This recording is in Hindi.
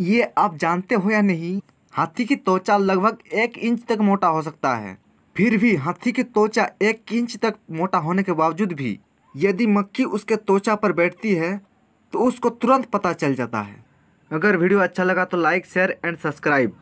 ये आप जानते हो या नहीं, हाथी की त्वचा लगभग 1 इंच तक मोटा हो सकता है। फिर भी हाथी की त्वचा 1 इंच तक मोटा होने के बावजूद भी यदि मक्खी उसके त्वचा पर बैठती है तो उसको तुरंत पता चल जाता है। अगर वीडियो अच्छा लगा तो लाइक, शेयर एंड सब्सक्राइब।